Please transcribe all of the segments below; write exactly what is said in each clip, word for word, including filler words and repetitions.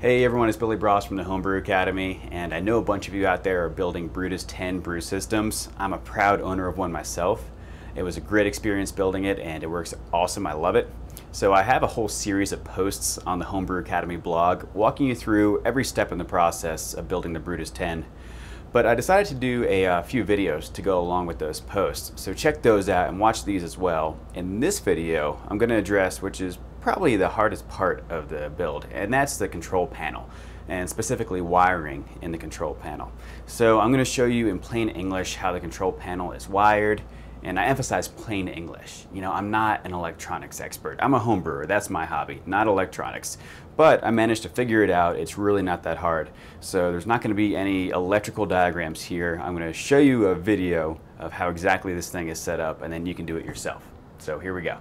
Hey everyone, it's Billy Bross from the Homebrew Academy, and I know a bunch of you out there are building Brutus ten brew systems. I'm a proud owner of one myself. It was a great experience building it, and it works awesome. I love it. So I have a whole series of posts on the Homebrew Academy blog walking you through every step in the process of building the Brutus ten. But I decided to do a, a few videos to go along with those posts. So check those out and watch these as well. In this video, I'm going to address, which is probably the hardest part of the build, and that's the control panel, and specifically wiring in the control panel. So I'm going to show you in plain English how the control panel is wired, and I emphasize plain English. You know, I'm not an electronics expert. I'm a home brewer. That's my hobby, not electronics. But I managed to figure it out. It's really not that hard. So there's not going to be any electrical diagrams here. I'm going to show you a video of how exactly this thing is set up, and then you can do it yourself. So here we go.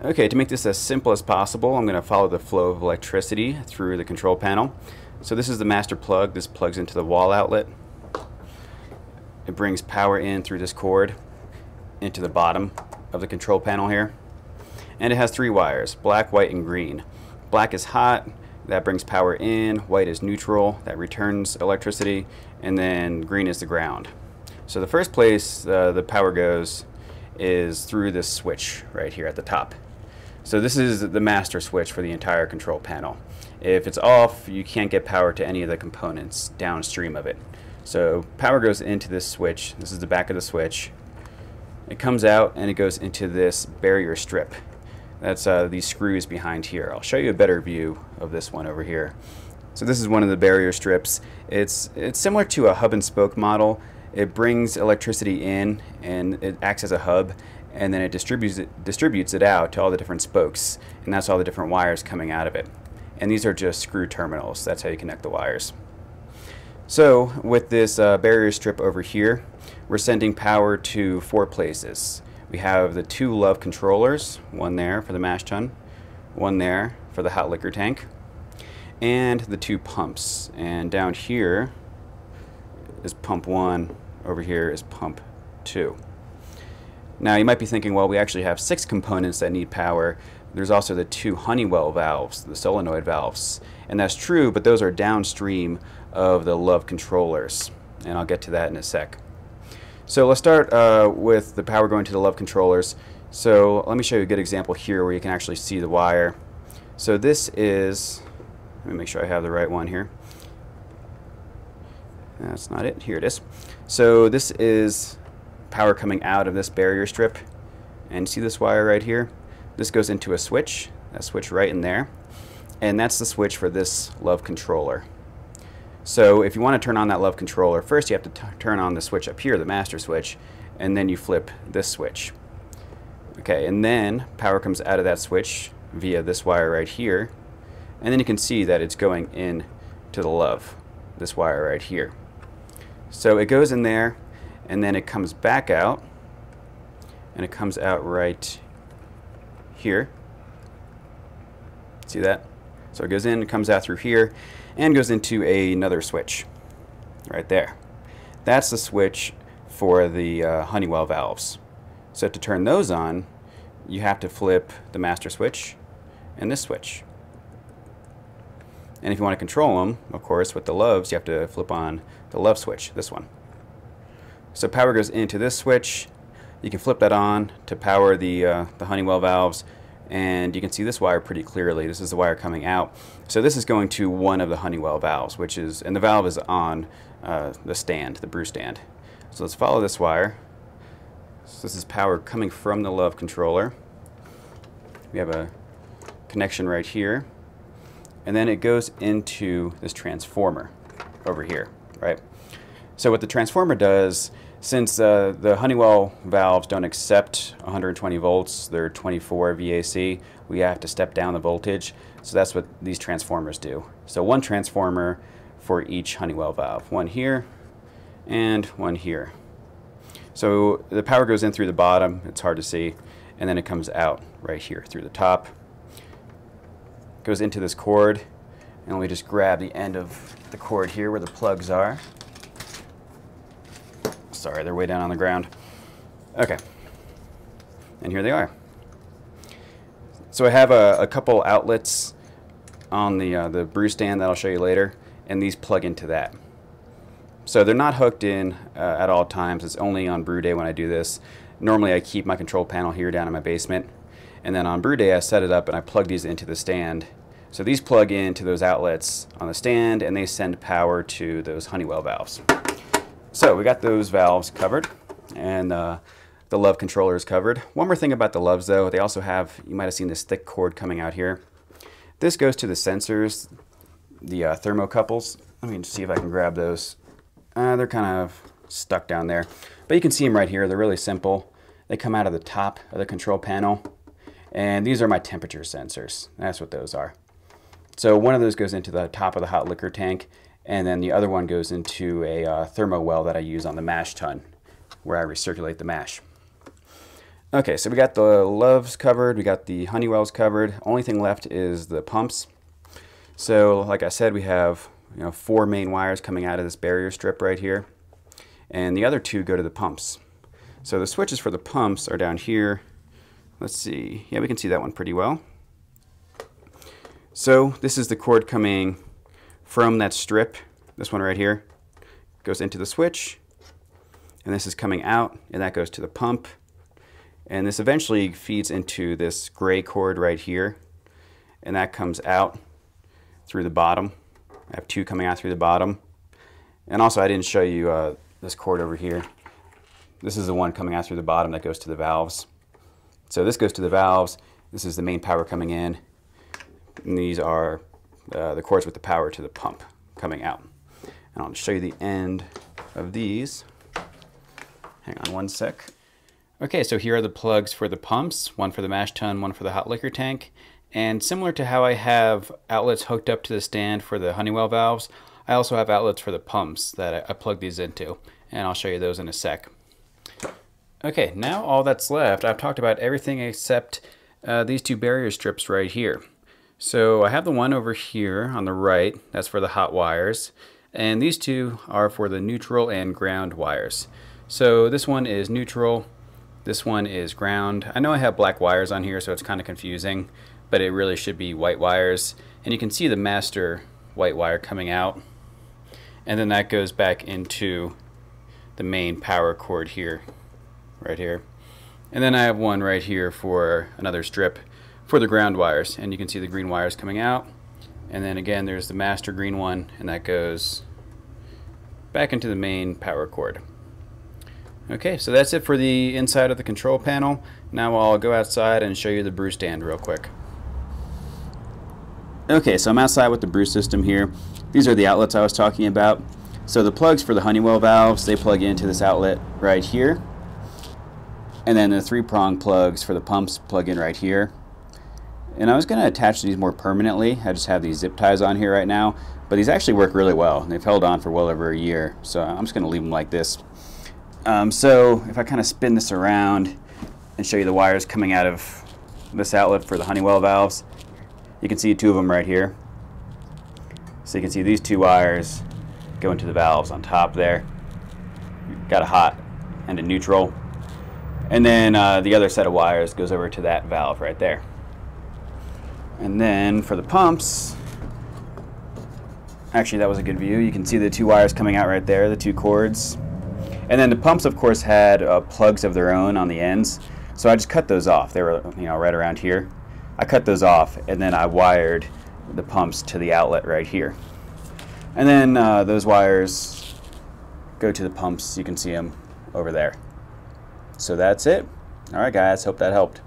Okay, to make this as simple as possible, I'm going to follow the flow of electricity through the control panel. So this is the master plug. This plugs into the wall outlet. It brings power in through this cord into the bottom of the control panel here. And it has three wires, black, white, and green. Black is hot. That brings power in. White is neutral. That returns electricity. And then green is the ground. So the first place uh, the power goes is through this switch right here at the top. So this is the master switch for the entire control panel. If it's off, you can't get power to any of the components downstream of it. So power goes into this switch. This is the back of the switch. It comes out and it goes into this barrier strip. That's uh, these screws behind here. I'll show you a better view of this one over here. So this is one of the barrier strips. It's, it's similar to a hub and spoke model. It brings electricity in and it acts as a hub, and then it distributes it, distributes it out to all the different spokes, and that's all the different wires coming out of it. And these are just screw terminals. That's how you connect the wires. So with this uh, barrier strip over here, we're sending power to four places. We have the two Love controllers, one there for the mash tun, one there for the hot liquor tank, and the two pumps. And down here is pump one, over here is pump two. Now you might be thinking, well, we actually have six components that need power. There's also the two Honeywell valves, the solenoid valves. And that's true, but those are downstream of the Love controllers. And I'll get to that in a sec. So let's start uh, with the power going to the Love controllers. So let me show you a good example here where you can actually see the wire. So this is, let me make sure I have the right one here. That's not it. Here it is. So this is power coming out of this barrier strip, and see this wire right here? This goes into a switch, that switch right in there, and that's the switch for this Love controller. So if you want to turn on that Love controller, first you have to turn on the switch up here, the master switch, and then you flip this switch. Okay, and then power comes out of that switch via this wire right here, and then you can see that it's going in to the Love, this wire right here. So it goes in there, and then it comes back out, and it comes out right here. See that? So it goes in, it comes out through here, and goes into a, another switch right there. That's the switch for the uh, Honeywell valves. So to turn those on, you have to flip the master switch and this switch. And if you want to control them, of course, with the Loves, you have to flip on the Love switch, this one. So power goes into this switch. You can flip that on to power the, uh, the Honeywell valves, and you can see this wire pretty clearly. This is the wire coming out. So this is going to one of the Honeywell valves, which is, and the valve is on uh, the stand, the brew stand. So let's follow this wire. So this is power coming from the Love controller. We have a connection right here, and then it goes into this transformer over here, right? So what the transformer does, since uh, the Honeywell valves don't accept one hundred twenty volts, they're twenty-four V A C, we have to step down the voltage. So that's what these transformers do. So one transformer for each Honeywell valve, one here and one here. So the power goes in through the bottom, it's hard to see, and then it comes out right here through the top. Goes into this cord, and we just grab the end of the cord here where the plugs are. Sorry, they're way down on the ground. Okay, and here they are. So I have a, a couple outlets on the, uh, the brew stand that I'll show you later, and these plug into that. So they're not hooked in uh, at all times. It's only on brew day when I do this. Normally I keep my control panel here down in my basement, and then on brew day I set it up and I plug these into the stand. So these plug into those outlets on the stand and they send power to those Honeywell valves. So we got those valves covered, and uh, the Love controller is covered. One more thing about the Loves though, they also have, you might have seen this thick cord coming out here. This goes to the sensors, the uh, thermocouples. Let me just see if I can grab those. Uh, they're kind of stuck down there, but you can see them right here. They're really simple. They come out of the top of the control panel, and these are my temperature sensors. That's what those are. So one of those goes into the top of the hot liquor tank, and then the other one goes into a uh, thermo well that I use on the mash tun, where I recirculate the mash. Okay, so we got the Loves covered, we got the Honeywells covered. Only thing left is the pumps. So like I said, we have, you know, four main wires coming out of this barrier strip right here, and the other two go to the pumps. So the switches for the pumps are down here. Let's see, yeah, we can see that one pretty well. So this is the cord coming from that strip, this one right here, goes into the switch, and this is coming out, and that goes to the pump. And this eventually feeds into this gray cord right here, and that comes out through the bottom. I have two coming out through the bottom. And also I didn't show you uh, this cord over here. This is the one coming out through the bottom that goes to the valves. So this goes to the valves, this is the main power coming in, and these are uh, the cords with the power to the pump coming out. And I'll show you the end of these. Hang on one sec. Okay, so here are the plugs for the pumps, one for the mash tun, one for the hot liquor tank. And similar to how I have outlets hooked up to the stand for the Honeywell valves, I also have outlets for the pumps that I plug these into, and I'll show you those in a sec. Okay, now all that's left, I've talked about everything except uh, these two barrier strips right here. So I have the one over here on the right, that's for the hot wires, and these two are for the neutral and ground wires. So this one is neutral. This one is ground. I know I have black wires on here, so it's kind of confusing, but it really should be white wires. And you can see the master white wire coming out. And then that goes back into the main power cord here, right here. And then I have one right here for another strip for the ground wires. And you can see the green wires coming out. And then again, there's the master green one, and that goes back into the main power cord. Okay, so that's it for the inside of the control panel. Now I'll go outside and show you the brew stand real quick. Okay, so I'm outside with the brew system here. These are the outlets I was talking about. So the plugs for the Honeywell valves, they plug into this outlet right here. And then the three-prong plugs for the pumps plug in right here. And I was gonna attach these more permanently. I just have these zip ties on here right now, but these actually work really well. They've held on for well over a year, so I'm just gonna leave them like this. Um, so if I kind of spin this around and show you the wires coming out of this outlet for the Honeywell valves, you can see two of them right here. So you can see these two wires go into the valves on top there. You've got a hot and a neutral. And then uh, the other set of wires goes over to that valve right there. And then for the pumps, actually that was a good view. You can see the two wires coming out right there, the two cords. And then the pumps, of course, had uh, plugs of their own on the ends, so I just cut those off. They were, you know, right around here. I cut those off, and then I wired the pumps to the outlet right here. And then uh, those wires go to the pumps. You can see them over there. So that's it. All right, guys, hope that helped.